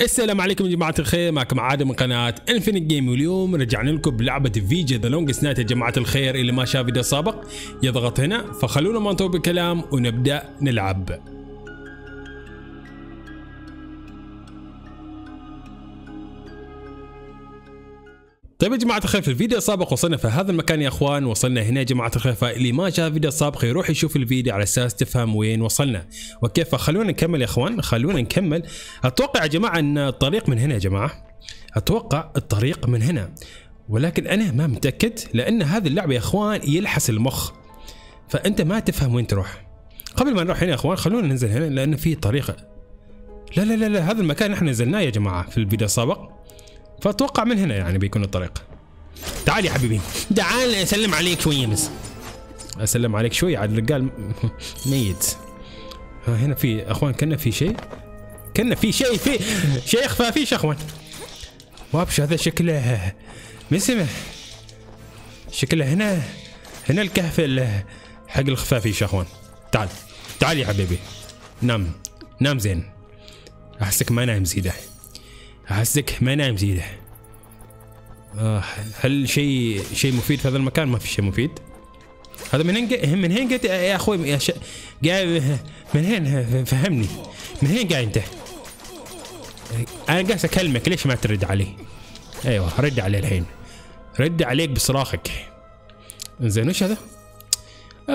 السلام عليكم يا جماعة الخير، معكم عادل من قناة انفينيت جيم، واليوم رجعنا لكم بلعبة فيجل ذا لونج نايت. يا جماعة الخير اللي ما شاف فيديو سابق يضغط هنا، فخلونا ما نطول بالكلام ونبدأ نلعب. طيب يا جماعة الخير، في الفيديو السابق وصلنا في هذا المكان يا اخوان، وصلنا هنا يا جماعة الخير، فاللي ما شاف الفيديو السابق يروح يشوف الفيديو على اساس تفهم وين وصلنا وكيف. فخلونا نكمل يا اخوان، خلونا نكمل. اتوقع يا جماعة ان الطريق من هنا يا جماعة، اتوقع الطريق من هنا، ولكن انا ما متأكد لان هذه اللعبة يا اخوان يلحس المخ، فانت ما تفهم وين تروح. قبل ما نروح هنا يا اخوان خلونا ننزل هنا لان في طريقة. لا لا لا لا، هذا المكان احنا نزلناه يا جماعة في الفيديو السابق، فاتوقع من هنا يعني بيكون الطريق. تعال يا حبيبي، تعال اسلم عليك شويه بس. اسلم عليك شويه عاد الرجال ميت. ها هنا في اخوان، كنا في شيء، كنا في شيء، في شيء خفافيش اخوان. وابش هذا شكله مسمه، شكله هنا الكهف حق الخفافيش اخوان. تعال تعال يا حبيبي، نام نام زين، احسك ما نايم زيده، احسك ما نايم زيده. هل شيء مفيد في هذا المكان؟ ما في شيء مفيد. هذا من هين جيت يا اخوي، جاي من هين، فهمني من هين جاي انت. انا جالس اكلمك ليش ما ترد علي؟ ايوه رد علي الحين، رد عليك بصراخك. زين وش هذا؟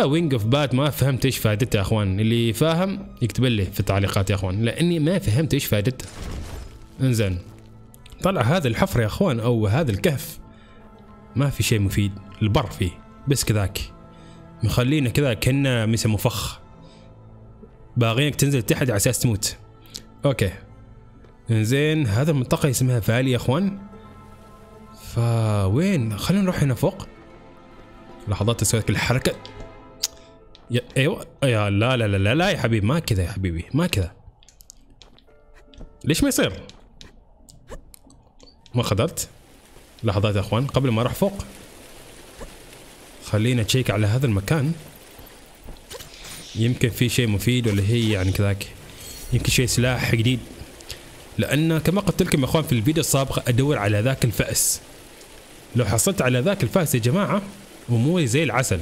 وينج اوف بات، ما فهمت ايش فائدته يا اخوان، اللي فاهم يكتب لي في التعليقات يا اخوان لاني ما فهمت ايش فائدته. انزين طلع هذا الحفر يا اخوان او هذا الكهف ما في شيء مفيد، البر فيه بس كذاك مخلينا كذا كنا مثل مفخ، باغينك تنزل تحت على اساس تموت. اوكي انزين، هذا المنطقة اسمها فالي يا اخوان، فوين؟ خلينا نروح هنا فوق. لحظات اسوي لك الحركة. ايوه يا لا لا لا لا يا حبيبي، ما كذا يا حبيبي، ما كذا. ليش ما يصير؟ ما قدرت. لحظات يا اخوان قبل ما اروح فوق خلينا تشيك على هذا المكان، يمكن في شيء مفيد ولا هي يعني كذاك، يمكن شيء سلاح جديد، لان كما قلت لكم يا اخوان في الفيديو السابق ادور على ذاك الفأس. لو حصلت على ذاك الفأس يا جماعه اموري زي العسل.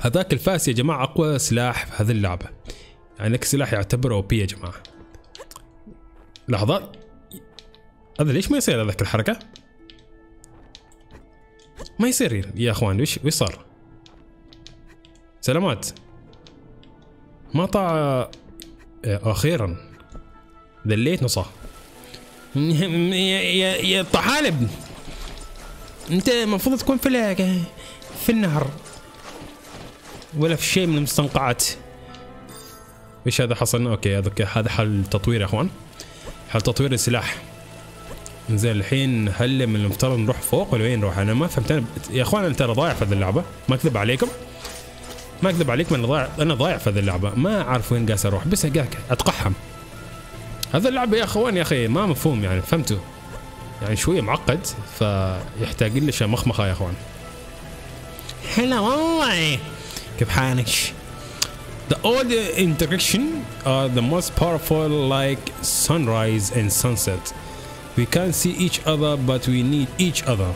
هذاك الفأس يا جماعه اقوى سلاح في هذه اللعبه، يعني لك سلاح يعتبر او بي يا جماعه. لحظات، هذا ليش ما يصير هذاك الحركة؟ ما يصير يا اخوان، وش صار؟ سلامات. ما طاع اخيرا ذليت نصه. يا الطحالب انت المفروض تكون في النهر ولا في شيء من المستنقعات. وش هذا حصلنا؟ اوكي هذا حل تطوير يا اخوان، حل تطوير السلاح. انزين الحين هل من المفترض نروح فوق ولا وين نروح؟ انا ما فهمت يا اخوان، انا ترى ضايع في هذه اللعبه، ما اكذب عليكم، ما اكذب عليكم، انا ضايع في هذه اللعبه، ما اعرف وين قاعد اروح، بس قاعد اتقحم. هذا اللعبه يا اخوان يا اخي ما مفهوم يعني، فهمتوا؟ يعني شويه معقد، فيحتاج لنا شمخمخه يا اخوان. هلا والله، كيف حالك؟ The old interaction are the most powerful, like sunrise and sunset. We can't see each other, but we need each other.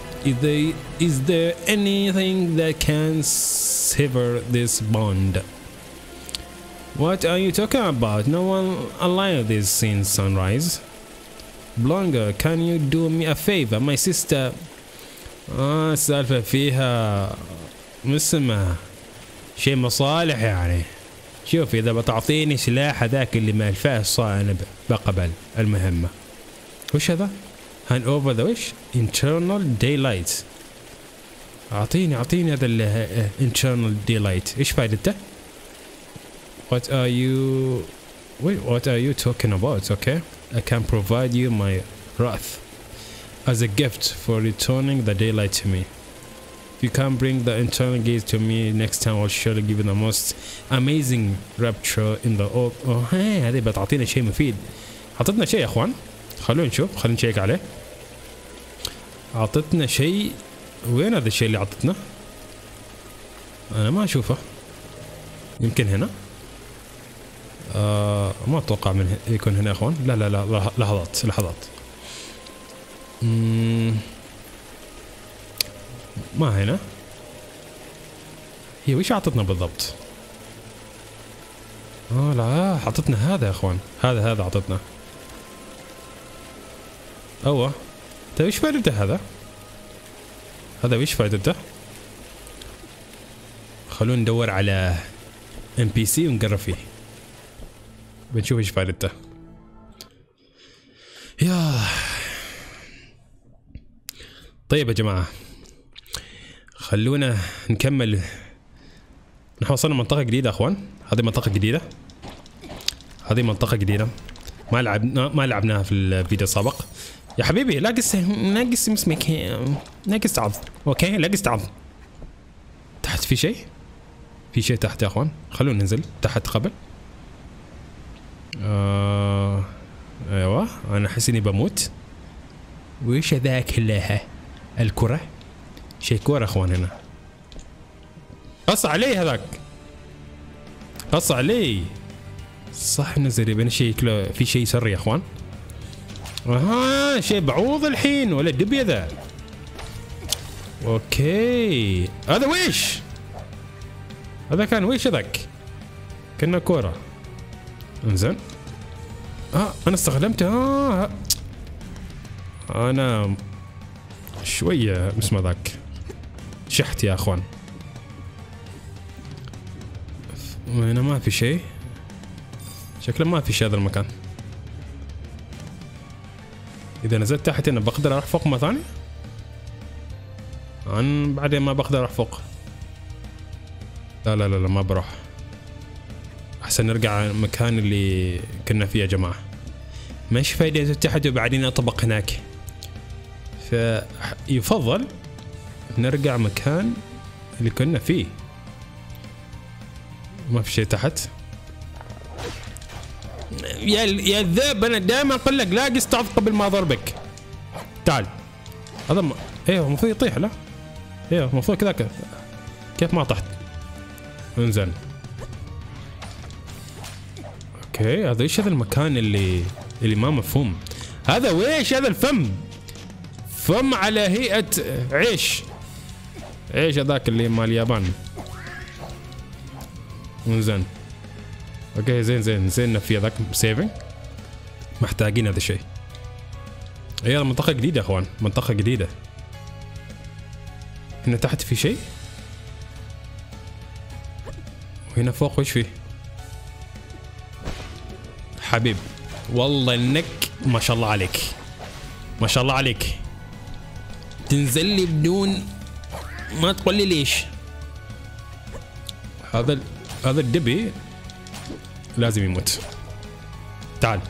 Is there anything that can sever this bond? What are you talking about? No one alive this since sunrise. Blonga, can you do me a favor, my sister? سالفة فيها مسمى شيء مصالح يعني. شوف اذا بتعطيني سلاح هذاك اللي ما الفاس صار انا بقبل المهمه. وش هذا؟ هان اوفر ذا وش؟ انترنال داي لايت. اعطيني هذا الانترنال داي لايت، ايش فائدته؟ What are you talking about? Okay. I can provide you my wrath as a gift for returning the daylight to me. If you can bring the internal gaze to me next time I'll surely give you the most amazing rapture in the old. هذه بتعطينا شيء مفيد. اعطتنا شيء يا اخوان، خلونا نشوف، خلونا نشيك عليه. اعطتنا شيء، وين هذا الشيء اللي اعطتنا؟ انا ما اشوفه، يمكن هنا. ما اتوقع من يكون هنا يا اخوان. لا لا لا لحظات لحظات. ما هنا. هي وش اعطتنا بالضبط؟ لا اعطتنا هذا يا اخوان، هذا اعطتنا. اوه طيب وش فائدته هذا؟ هذا وش فائدته؟ خلونا ندور على ام بي سي ونقرب فيه. بنشوف ايش فائدته. ياه. طيب يا جماعة، خلونا نكمل. نحن وصلنا منطقة جديدة يا اخوان، هذه منطقة جديدة. هذه منطقة جديدة ما لعبناها في الفيديو السابق. يا حبيبي ناقص اسمك، ناقص عظم، اوكي ناقص عظم. تحت في شيء؟ في شيء تحت يا اخوان، خلونا ننزل تحت قبل. ايوه انا احس اني بموت. وش ذاك لها؟ الكرة؟ شيء كورة اخوان هنا. قص علي هذاك. قص علي. صح نزل بين شيء في شيء سري يا اخوان. اها شيء بعوض الحين ولا دبي ذا. اوكي هذا ويش؟ هذا كان ويش هذاك؟ كنا كورة. انزين. انا استخدمته. انا شوية اسمه ذاك. شحت يا اخوان. هنا ما في شيء. شكله ما في شيء هذا المكان. إذا نزلت تحت أنا بقدر أروح فوق مرة ثانية؟ عن بعدين ما بقدر أروح فوق. لا لا لا لا ما بروح. أحسن نرجع المكان اللي كنا فيه يا جماعة. مش فايدة نزلت تحت وبعدين أطبق هناك. فيفضل نرجع مكان اللي كنا فيه. ما في شيء تحت. يا الذئب انا دائما اقول لك لا استعف قبل ما اضربك. تعال. هذا ايوه المفروض يطيح لا؟ ايوه المفروض كذاك. كيف ما طحت؟ انزين. اوكي هذا ايش هذا المكان اللي ما مفهوم؟ هذا ويش هذا الفم؟ فم على هيئة عيش. عيش هذاك اللي مال اليابان. انزين. اوكي زين زين زين في هذاك سيفنج. محتاجين هذا الشيء. يلا منطقة جديدة يا اخوان، منطقة جديدة. هنا تحت في شيء؟ وهنا فوق وش فيه؟ حبيب والله انك ما شاء الله عليك. ما شاء الله عليك. تنزل لي بدون ما تقول لي ليش. هذا الدبي لازم يموت. تعال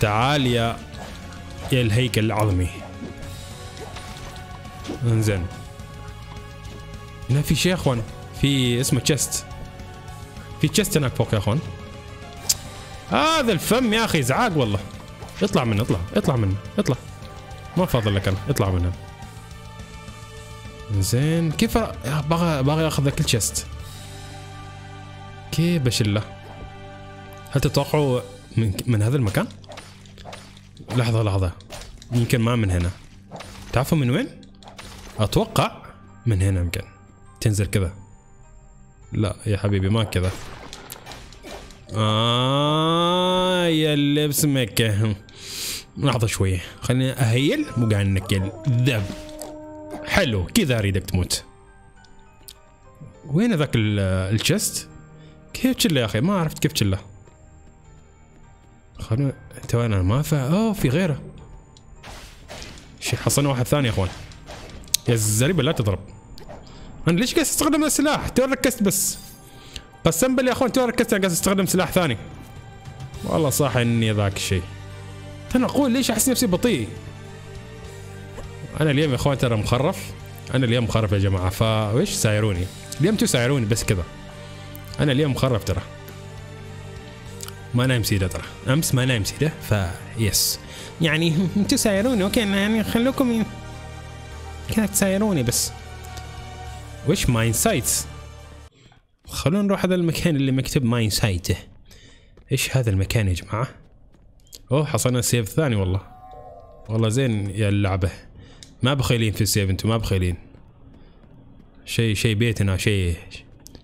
تعال يا الهيكل العظمي. انزين هنا في شيء يا اخوان، في اسمه تشست. في تشست هناك فوق يا اخوان. هذا الفم يا اخي ازعاج والله. اطلع منه اطلع اطلع منه اطلع. ما فاضل لك انا، اطلع منه. انزين كيف باغي اخذ كل تشست؟ كيف بشله؟ هل تتوقعوا من هذا المكان؟ لحظة لحظة يمكن ما من هنا. تعرفوا من وين؟ أتوقع من هنا يمكن تنزل كذا. لا يا حبيبي ما كذا. يا اللي باسمك. لحظة شوية خليني أهيل مو قاعد نكل ذب. حلو كذا أريدك تموت. وين هذاك الشست؟ كيف تشله يا اخي؟ ما عرفت كيف تشله. خلونا تو انا ما فا في غيره. شي حصلنا واحد ثاني يا اخوان. يا الزريبه لا تضرب. انا ليش قاعد استخدم السلاح؟ تو ركزت بس. قسم بالله يا اخوان تو ركزت انا قاعد استخدم سلاح ثاني. والله صح اني ذاك الشيء. انا اقول ليش احس نفسي بطيء؟ انا اليوم يا اخوان ترى مخرف. انا اليوم مخرف يا جماعه، فايش سايروني؟ اليوم تو سايروني بس كذا. أنا اليوم مخرف ترى. ما نايم سيدة ترى، أمس ما نايم سيدة فا يس. يعني أنتوا سايروني أوكي يعني خلوكم كذا تسايروني بس. وش ماين سايتس؟ خلونا نروح هذا المكان اللي مكتب ماين سايته. ايش هذا المكان يا جماعة؟ اوه حصلنا السيف الثاني والله. والله زين يا اللعبة. ما بخيلين في السيف انتم، ما بخيلين. شي بيتنا،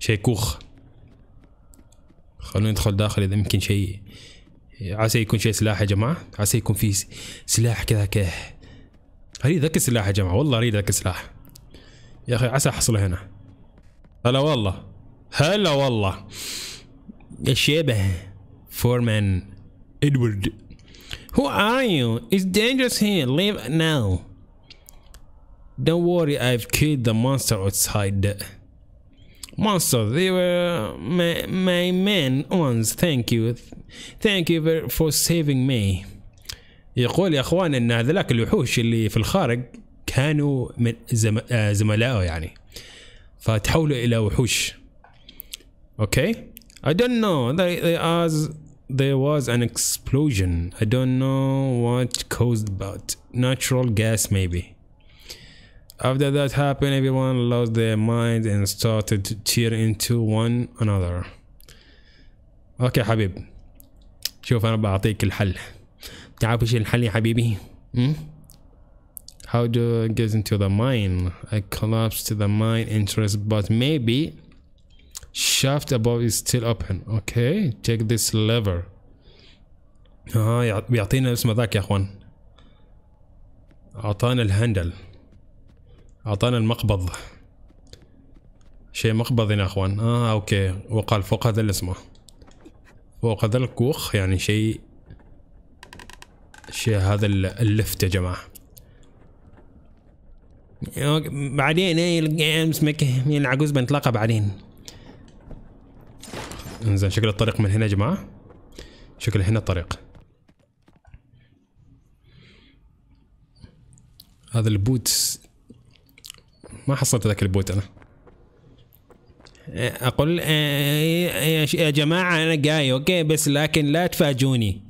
شي كوخ. خلونا ندخل داخل اذا يمكن شي، عسى يكون شي سلاح يا جماعة، عسى يكون في سلاح كذا اريد ذاك السلاح يا جماعة، والله اريد ذاك السلاح. يا اخي عسى احصله هنا. هلا والله. هلا والله. الشبه فورمان ادوارد. Who are you? It's dangerous here. Leave now. Don't worry, I've killed the monster outside. Monster, they were my men once. Thank you. Thank you for saving me. يقول يا اخوان ان هذلاك الوحوش اللي في الخارج كانوا من زملائه يعني، فتحولوا الى وحوش. اوكي. I don't know. There was an explosion. I don't know what caused but natural gas maybe. After that happened, everyone lost their minds and started to tear into one another. اوكي حبيب، شوف انا بعطيك الحل. تعرف ايش الحل يا حبيبي؟ How do I get into the mine? I collapsed the mine entrance but maybe shaft above is still open. Okay, take this lever. بيعطينا اسمه ذاك يا اخوان. اعطانا الهندل. اعطانا المقبض. شيء مقبض هنا يا اخوان. اوكي، وقال فوق هذا اللي اسمه. فوق هذا الكوخ يعني شيء هذا اللفت يا جماعة. بعدين ايه اسمك مين العجوز بنتلاقى بعدين. انزين شكل الطريق من هنا يا جماعة. شكل هنا الطريق. هذا البوت ما حصلت ذاك البوت انا. اقول يا جماعة انا جاي اوكي بس لكن لا تفاجئوني.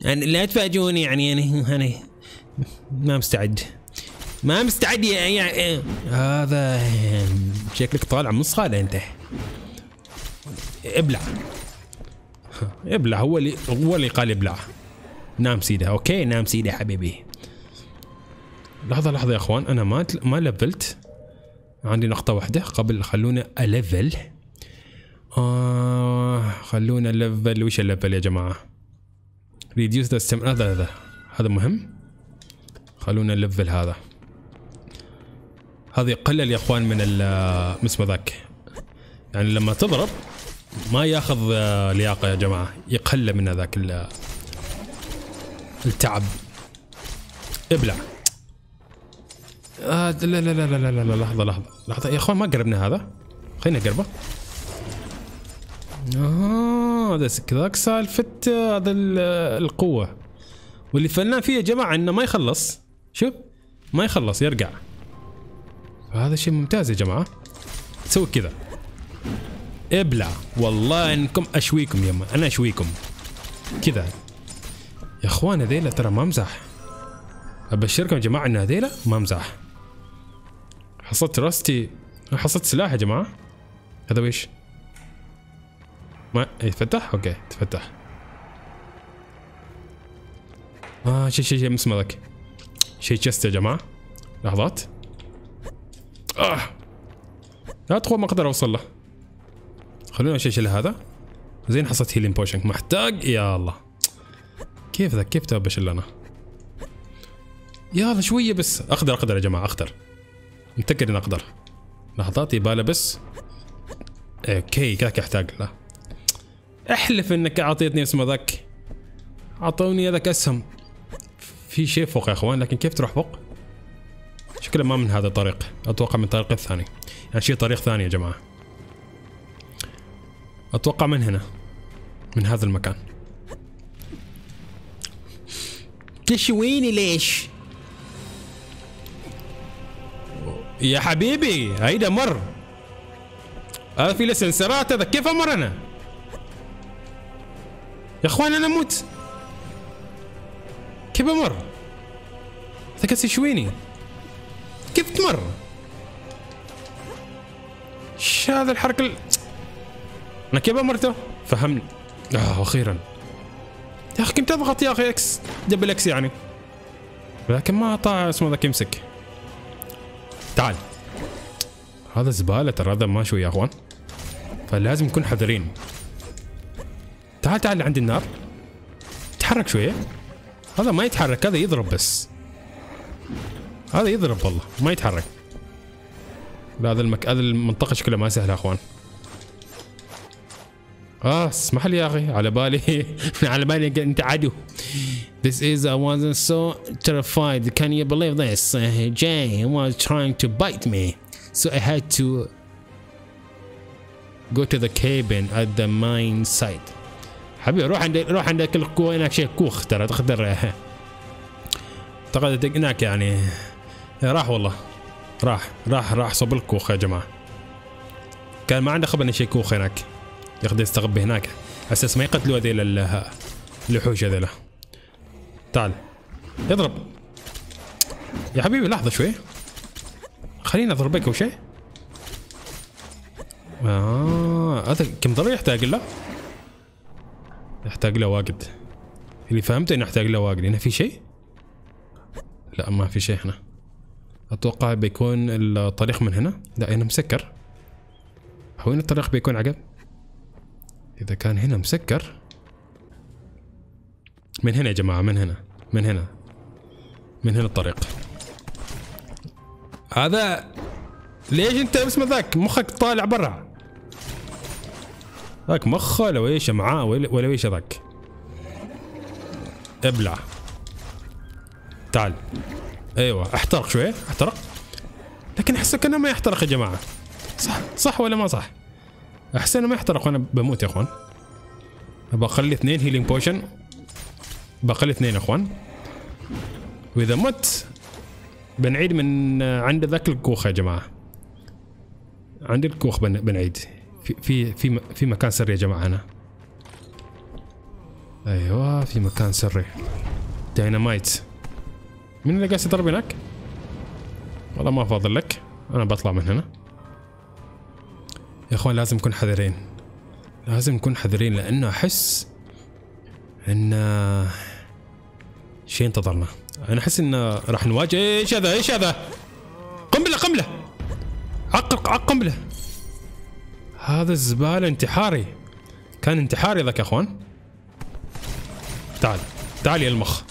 يعني لا تفاجئوني يعني أنا ما مستعد. ما مستعد يعني هذا شكلك طالع من الصالة أنت. ابلع. ابلع، هو اللي قال ابلع. نام سيدة، أوكي نام سيدة حبيبي. لحظة يا إخوان، أنا ما لفلت. عندي نقطة واحدة قبل، خلونا ألفل. خلونا ألفل. وش اللفل يا جماعة؟ ريديوس ذا ستم، هذا مهم. خلونا نلفل هذا. هذا يقلل يا اخوان من اسمه ذاك، يعني لما تضرب ما ياخذ لياقه يا جماعه، يقلل من ذاك التعب. ابلع. لا لا لا لا لا لحظه يا اخوان، ما قربنا هذا، خلينا نقربه. هذا كذاك سالفة هذا القوة، واللي فلنا فيه يا جماعة انه ما يخلص، شوف ما يخلص يرجع. هذا شيء ممتاز يا جماعة، تسوي كذا. ابلع، والله انكم اشويكم يما، انا اشويكم. كذا. يا اخوان هذيلا ترى ما امزح. ابشركم يا جماعة ان هذيلا ما امزح. حصلت راستي، حصلت سلاح يا جماعة. هذا ويش؟ ما يتفتح؟ اوكي تفتح. شي ما اسمه ذاك. شي تشست يا جماعة. لحظات. لا تقول ما اقدر اوصل له. خلونا اشيل هذا. زين حصلت هيلين بوشن، محتاج يا الله. كيف ذا كيف تبشل انا؟ يلا شوية بس، اقدر يا جماعة اقدر. متأكد اني اقدر. لحظات يباله بس. اوكي كذاك احتاج له. احلف انك اعطيتني اسمه ذاك، اعطوني هذاك اسهم. في شيء فوق يا اخوان، لكن كيف تروح فوق؟ شكله ما من هذا الطريق، اتوقع من الطريق الثاني، يعني شيء طريق ثاني يا جماعه. اتوقع من هنا، من هذا المكان. تشويني ليش؟ يا حبيبي هيدا مر. هذا في له سنسرات، هذا كيف امر انا؟ يا اخوان انا اموت. كيف امر؟ ثكس يشويني. كيف تمر؟ ايش هذا الحركة نكبها مرته فهمني. اخيرا يا اخي كنت اضغط يا اخي اكس دبل اكس يعني، لكن ما طاع اسمه ذاك يمسك. تعال هذا زباله ترى، هذا ما شوي يا اخوان، فلازم نكون حذرين. تعال تعال لعند النار، تحرك شويه. هذا ما يتحرك، هذا يضرب بس. هذا يضرب والله ما يتحرك. لا هذا هذا المنطقه شكلها ما سهله يا اخوان. اسمح لي يا اخي، على بالي على بالي انت عدو. This is I wasn't so terrified. Can you believe this? Jay was trying to bite me, so I had to go to the cabin at the mine site. حبيبي روح عند الكوخ هناك، شيء كوخ ترى تقدر اعتقد هناك يعني. راح والله راح صوب الكوخ يا جماعه. كان ما عنده خبر انه شيء كوخ هناك، ياخذ يستخبي هناك اساس ما يقتلوا هذيل الوحوش هذيلا. تعال اضرب يا حبيبي، لحظه شوي خليني اضربك او شيء. هذا كم ضربه يحتاج له؟ يحتاج له واجد، اللي فهمته انه يحتاج له واجد. هنا في شيء؟ لا ما في شيء هنا. اتوقع بيكون الطريق من هنا، لا هنا مسكر. وين الطريق بيكون عقب؟ اذا كان هنا مسكر من هنا يا جماعه، من هنا من هنا من هنا الطريق هذا. ليش انت اسمه ذاك مخك طالع برا؟ ذاك مخه لو ايش معاه ولا ايش ذاك. ابلع تعال. ايوه احترق شويه، احترق، لكن احس كأنه ما يحترق يا جماعه. صح ولا ما صح؟ احس انه ما يحترق وانا بموت يا اخوان. بخلي اثنين هيلينج بوشن، بخلي اثنين يا اخوان، واذا مت بنعيد من عند ذاك الكوخ يا جماعه. عند الكوخ بنعيد في في في في مكان سري يا جماعه هنا. ايوه في مكان سري. داينامايت. مين اللي قاعد يضرب هناك؟ والله ما فاضل لك، انا بطلع من هنا. يا اخوان لازم نكون حذرين، لازم نكون حذرين، لانه احس ان شيء انتظرنا. انا احس ان راح نواجه. ايش هذا؟ ايش هذا؟ قنبله قنبله، عقل قنبله. هذا الزباله انتحاري، كان انتحاري ذاك يا اخوان. تعال تعال يا المخ،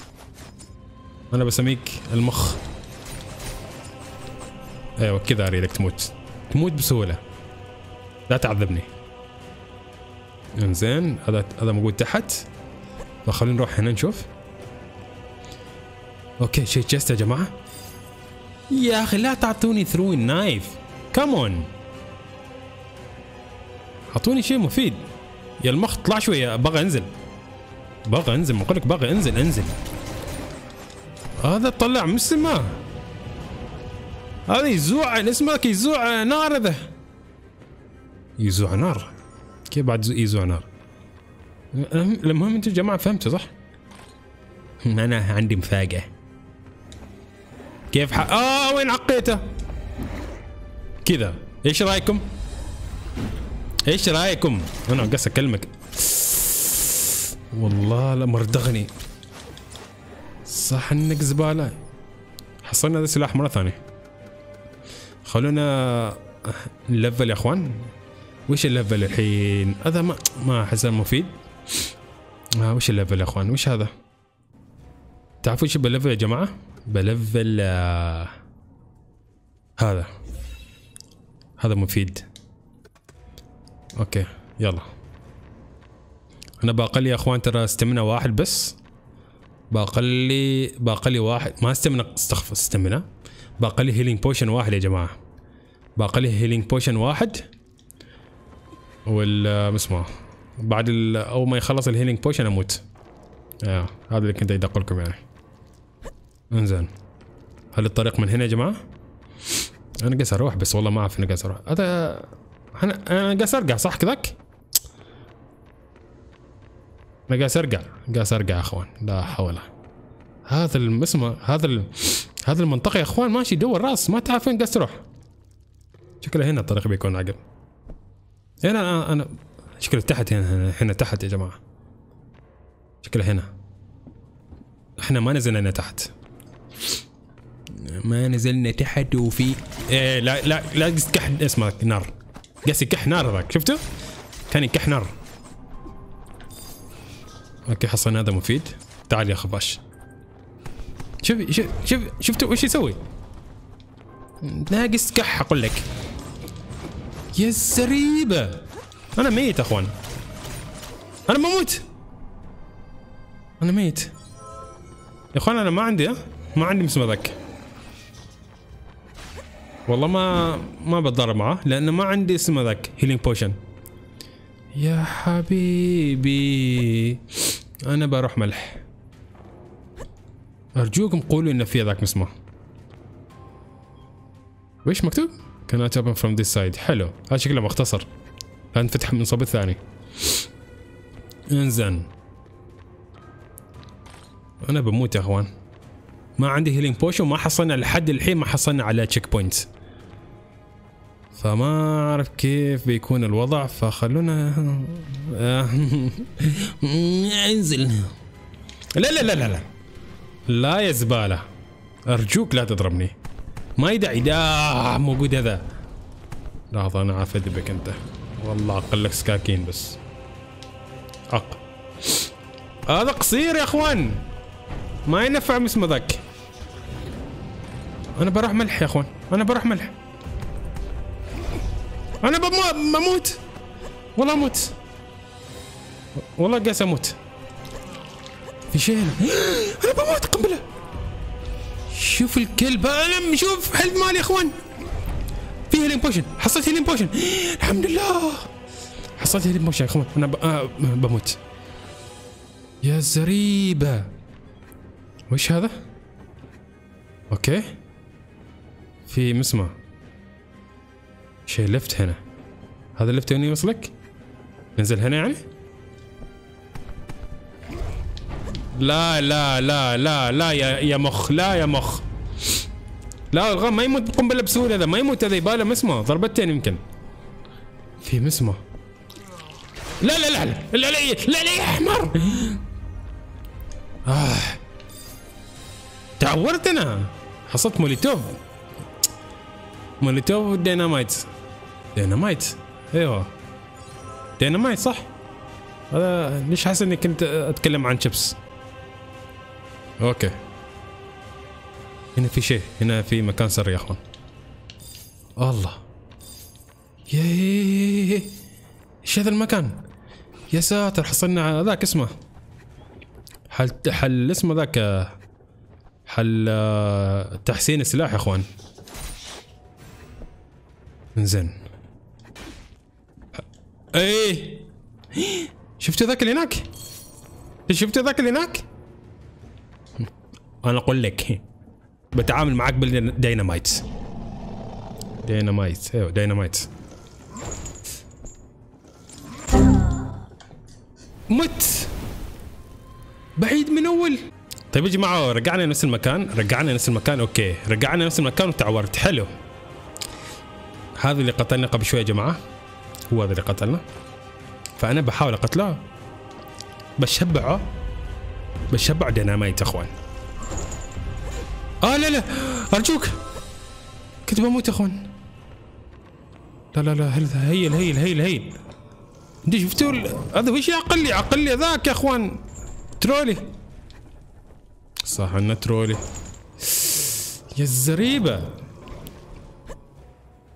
انا بسميك المخ. ايوه كذا اريدك تموت، تموت بسهوله، لا تعذبني. انزين هذا موجود تحت، فخلينا نروح هنا نشوف. اوكي شيء تشست يا جماعه. يا اخي لا تعطوني ثرو النايف، كمون اعطوني شيء مفيد يا المخ. طلع شويه، بغى انزل، بغى انزل، بقول لك بغى انزل انزل. هذا طلع مسمى، هذا يزوع اسمك، يزوع نار، هذا يزوع نار. كيف بعد يزوع نار؟ المهم انتم يا جماعه فهمتوا صح؟ انا عندي مفاجاه. كيف وين عقيته؟ كذا. ايش رايكم؟ ايش رايكم؟ انا قاعد اكلمك والله لا مردغني. صح انك زباله. حصلنا هذا السلاح مره ثانيه. خلونا نلفل يا اخوان. وش اللفل الحين؟ هذا ما احسه مفيد. وش اللفل يا اخوان؟ وش هذا؟ تعرفوا وش بلفل يا جماعه؟ بلفل هذا مفيد. اوكي يلا. انا باقل يا اخوان ترى استمنى واحد بس. باقلي واحد، ما استمنا، استغفر استمنا. باقلي هيلينج بوشن واحد يا جماعه، باقلي هيلينج بوشن واحد. وال اسمه بعد اول ما يخلص الهيلينج بوشن اموت. هذا اللي كنت ادق لكم يعني. انزين هل الطريق من هنا يا جماعه؟ انا قاعد اروح بس والله ما اعرف انا قاعد اروح. هذا انا قاعد ارجع صح كذاك؟ انا قاعد ارجع، يا اخوان، لا حول. هذا اسمه هذا المنطقه يا اخوان ماشي دور راس، ما تعرف وين قاعد تروح. شكله هنا الطريق بيكون عقب. هنا انا شكله تحت هنا. احنا تحت يا جماعه، شكله هنا. احنا ما نزلنا تحت، ما نزلنا تحت. وفي إيه؟ لا لا لا تكح اسمك نار، قاس يكح نار ذاك، شفته؟ كان يكح نار. اوكي حصلنا هذا مفيد. تعال يا خباش. شوف شوف شوف شفتوا وش يسوي؟ ناقص كح اقول لك. يا الزريبه انا ميت يا اخوان، انا بموت، انا ميت يا اخوان. انا ما عندي اسمه ذاك والله، ما بتضارب معه لانه ما عندي اسمه ذاك هيلينج بوشن. يا حبيبي انا بروح ملح، ارجوكم قولوا ان في ذاك اسمه وش مكتوب؟ cannot open from this side. حلو، هذا شكله مختصر، هنفتح من صوب الثاني. انزين انا بموت يا اخوان، ما عندي هيلينج بوشن وما حصلنا لحد الحين، ما حصلنا على تشيك بوينتس، فما اعرف كيف بيكون الوضع، فخلونا انزل. لا لا لا لا لا لا يا زباله، ارجوك لا تضربني، ما يدعي. لا موجود هذا. لحظه انا عارف ادبك انت، والله اقلك سكاكين بس. هذا قصير يا اخوان، ما ينفع اسمه ذاك. انا بروح ملح يا اخوان، انا بروح ملح، انا بموت والله، اموت والله، قاس اموت. في شيء هنا، انا بموت. قنبله، شوف الكلب. انا شوف حلف مالي يا اخوان، في هيلينج بوشن، حصلت هيلينج بوشن، الحمد لله حصلت هيلينج بوشن يا اخوان. انا بموت يا زريبه. وش هذا؟ اوكي في مسمى شيء لفت هنا، هذا اللفت هنا يوصلك؟ ننزل هنا يعني؟ لا لا لا لا لا يا مخ، لا يا مخ، لا الغام ما يموت قنبله بسهوله، هذا ما يموت، هذا يباله مسمى، ضربتين يمكن. في مسمى. لا لا لا لا لا لا لا يا احمر. تعورت انا، حصلت موليتوف. مولوتوف والدينامايت. دينامايت ايوه دينامايت صح. هذا ليش حاسس اني كنت اتكلم عن شيبس. اوكي هنا في شيء، هنا في مكان سري يا اخوان. الله ياي ايش هذا المكان يا ساتر. حصلنا على ذاك اسمه حل اسمه ذاك حل تحسين السلاح يا اخوان. انزين ايه شفت ذاك اللي هناك؟ شفت ذاك اللي هناك؟ انا اقول لك بتعامل معاك بالدينامايت. دينامايت ايوه دينامايت. مت بعيد من اول. طيب يا جماعه رجعنا نفس المكان، رجعنا نفس المكان، اوكي رجعنا نفس المكان وتعورت. حلو هذا اللي قتلنا قبل شوي يا جماعه، هو هذا اللي قتلنا، فانا بحاول اقتله، بشبعه ديناميت يا اخوان. لا لا ارجوك كنت بموت يا اخوان. لا لا لا هيل هيل هيل هيل. انت شفتوا هذا وش يعقل لي؟ عقل لي ذاك يا اخوان ترولي صح، انه ترولي يا الزريبه.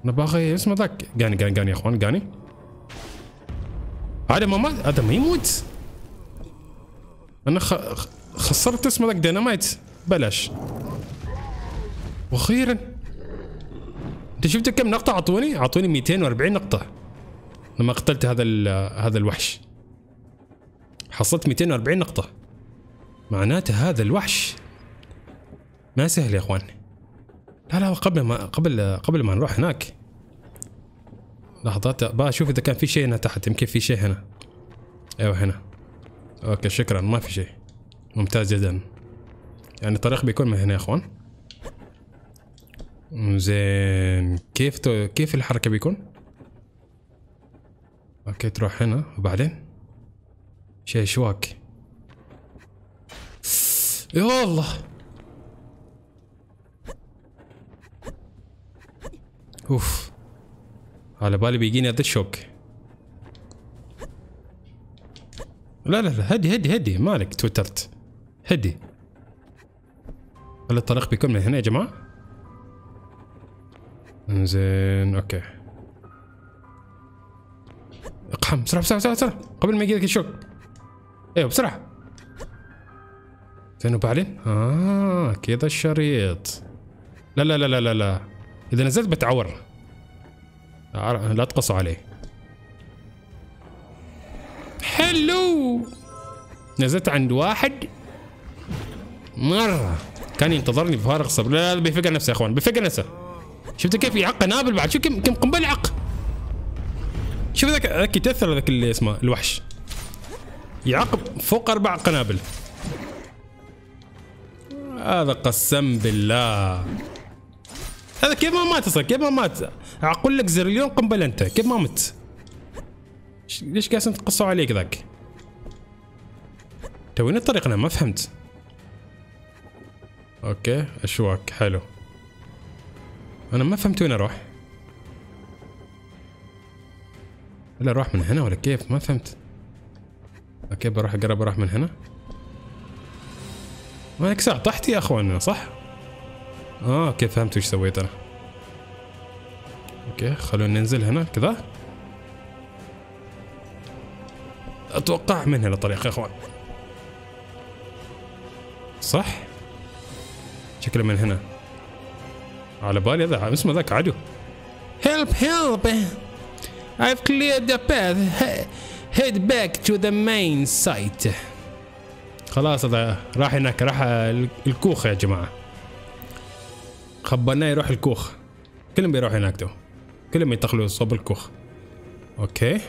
انا باغي اسمه ذاك قاني قاني قاني يا اخوان قاني. هذا ما مات، هذا ما يموت. انا خسرت اسمه ذاك ديناميت بلاش. واخيرا انت شفت كم نقطة اعطوني؟ اعطوني 240 نقطة لما قتلت هذا الوحش. حصلت 240 نقطة، معناته هذا الوحش ما سهل يا اخوان. لا لا قبل ما نروح هناك لحظات بشوف اذا كان في شيء هنا تحت، يمكن في شيء هنا. ايوه هنا. اوكي شكرا ما في شيء. ممتاز جدا. يعني الطريق بيكون من هنا يا اخوان. زين كيف الحركة بيكون؟ اوكي تروح هنا وبعدين شي اشواك. يا والله اوف على بالي بيجيني هذا الشوك. لا لا لا هدي هدي هدي مالك توترت هدي. هل الطريق بيكون من هنا يا جماعة؟ انزين اوكي اقحم بسرعة بسرعة بسرعة بسرعة قبل ما يجيك الشوك. ايوه بسرعة. زين وبعدين؟ كذا الشريط. لا لا لا لا لا اذا نزلت بتعور. لا تقصوا عليه. حلو نزلت عند واحد مرة كان ينتظرني بفارغ الصبر. لا لا بيفقع نفسه يا اخوان بيفقع نفسه. شفت كيف يعق نابل بعد شو كم قنبلة عق. شوف ذاك يتأثر ذاك اللي اسمه الوحش يعقب فوق 4 قنابل. هذا قسم بالله هذا كيف ما مات اصلا كيف ما مات. اقول لك زرليون قنبله انت كيف ما مت. ليش قاسم تقصوا عليك ذاك؟ تو وين الطريق انا ما فهمت. اوكي اشواك حلو انا ما فهمت وين اروح. هل اروح من هنا ولا كيف ما فهمت. اوكي بروح اقرب اروح من هنا. مالك ساعة طحت يا اخواننا صح؟ اوكي فهمت وش سويت انا. اوكي خلونا ننزل هنا كذا. اتوقع من هنا الطريق يا اخوان. صح؟ شكله من هنا. على بالي هذا اسمه ذاك عدو. هيلب هيلب I've cleared the path. Head back to the main site. خلاص هذا راح هناك راح الكوخ يا جماعة. خبرناه يروح الكوخ. كلهم بيروح هناك تو. كلهم ينتقلوا صوب الكوخ. اوكي.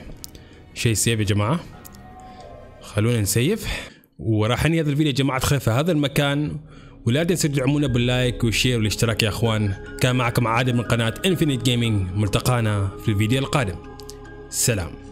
شيء سيف يا جماعة. خلونا نسيف. وراح انهي هذا الفيديو يا جماعة الخير في هذا المكان. ولا تنسوا تدعمونا باللايك والشير والاشتراك يا اخوان. كان معكم عادل من قناة انفينيت جيمنج. ملتقانا في الفيديو القادم. سلام.